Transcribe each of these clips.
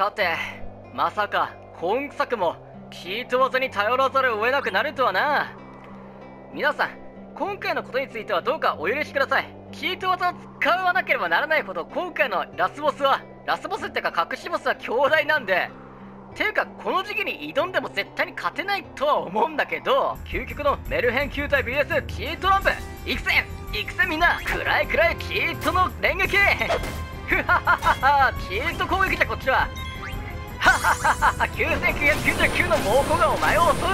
さて、まさか今作も聞いて技に頼らざるを得なくなるとはな。皆さん、今回のことについてはどうかお許しください。聞いて技を使わなければならないほど、今回のラスボスってか隠しボスは強大なんで、ていうかこの時期に挑んでも絶対に勝てないとは思うんだけど、究極のメルヘン球体 VS キートランプ、いくぜいくぜみんな、暗い暗いキートの連撃、ふはははは、キート攻撃だこっちは、はははは、9999の猛攻がお前を襲うぜ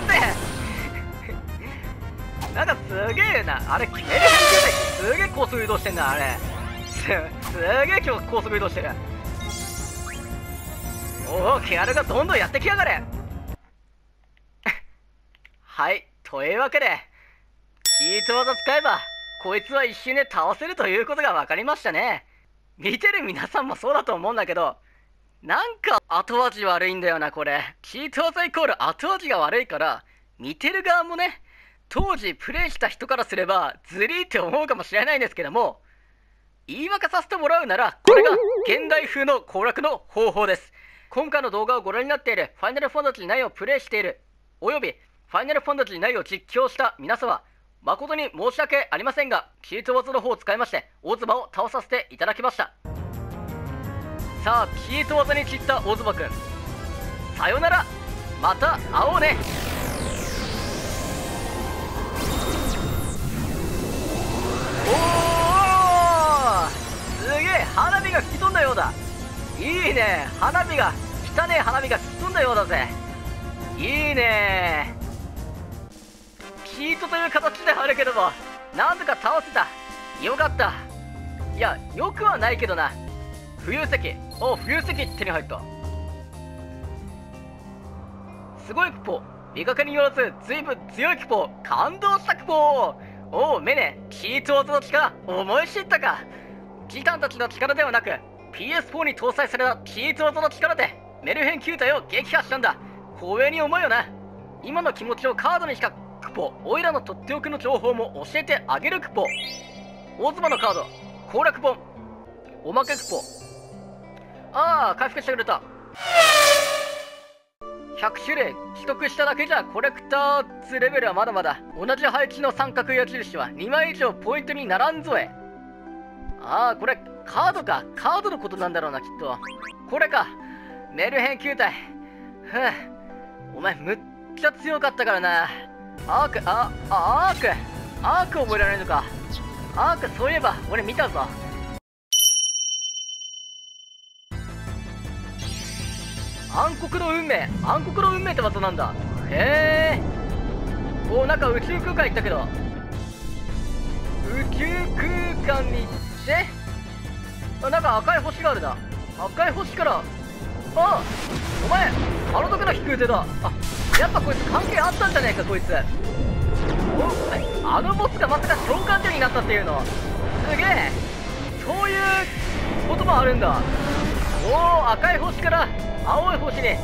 なんかすげえな、あれメルヘン球体すげえ高速移動してんな、あれすげえ今日高速移動してる。おお、ケアルがどんどんやってきやがれはい、というわけでヒート技使えばこいつは一瞬で倒せるということが分かりましたね。見てる皆さんもそうだと思うんだけど、なんか後味悪いんだよなこれ。ヒート技イコール後味が悪いから、見てる側もね、当時プレイした人からすればズリーって思うかもしれないんですけども、言い訳させてもらうなら、これが現代風の攻略の方法です。今回の動画をご覧になっている、ファイナルファンタジー9をプレイしている、およびファイナルファンタジー9を実況した皆様、誠に申し訳ありませんが、キート技の方を使いまして、オズマを倒させていただきました。さあ、キート技に散ったオズマくん、さよなら、また会おうね。おー、すげえ、花火が吹き飛んだようだ。いいね、花火が、汚ねえ花火が吹き飛んだようだぜ。いいね、キートという形であるけども、なんとか倒せた。よかった。いや、よくはないけどな。浮遊石、お、浮遊石手に入った。すごいクポ、見かけによらず随分強いクポ、感動したクポ。おうメネ、キート技の力思い知ったか。キタンたちの力ではなく、PS4 に搭載されたキート技の力でメルヘン球体を撃破したんだ。光栄に思うよな。今の気持ちをカードにしたクポ、オイラのとっておきの情報も教えてあげるクポ。大妻のカード、攻略本、おまけクポ。ああ、回復してくれた。100種類取得しただけじゃコレクターズレベルはまだまだ。同じ配置の三角矢印は2枚以上ポイントに並んぞえ。ああ、これカードか、カードのことなんだろうなきっと。これか、メルヘン球体。ふう、お前むっちゃ強かったからな。アーク、アーク覚えられるのか。アーク、そういえば俺見たぞ。暗黒の運命、暗黒の運命って技なんだ。へえ。お、なんか宇宙空間行ったけど、宇宙空間に行って、なんか赤い星があるな。赤い星から、あ、お前あの時の飛空手だ。あ、やっぱこいつ関係あったんじゃねえかこいつ。お、あのボスがまさか召喚獣になったっていうの、すげえ、そういうこともあるんだ。おお、赤い星から青い星に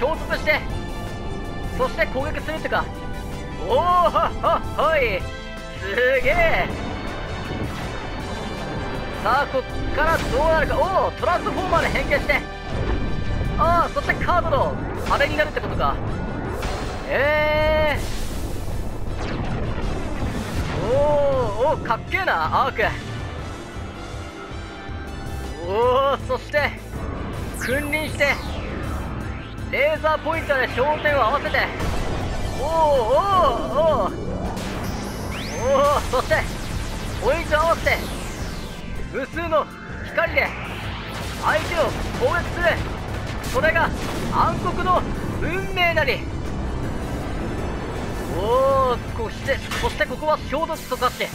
衝突して、そして攻撃するってか。おお、はい、すげえ。さあ、こっからどうなるか。おお、トランスフォーマーで変形して、ああ、そしてカードのあれになるってことか。おお、かっけえなアーク。おお、そして君臨してレーザーポイントで焦点を合わせて、おおおおおお、そしてポイント合わせて無数の光で相手を攻撃する。それが暗黒の運命なり。おお、そしてここは衝突とかして、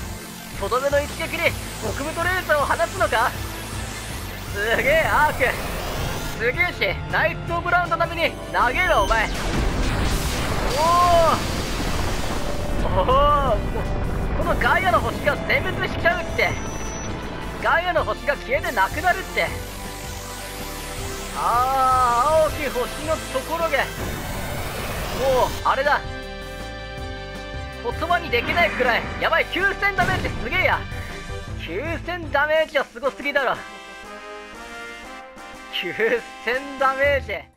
とどめの一撃に極太レーザーを放つのか。すげえアーク、すげえし、ナイツ・オブ・ラウンド並みに投げろお前。おお、このガイアの星が全滅しちゃうって、ガイアの星が消えてなくなるって。ああ、青き星のところで、もうあれだ、言葉にできないくらいやばい。9000ダメージすげえや。9000ダメージはすごすぎだろ。9000ダメージ。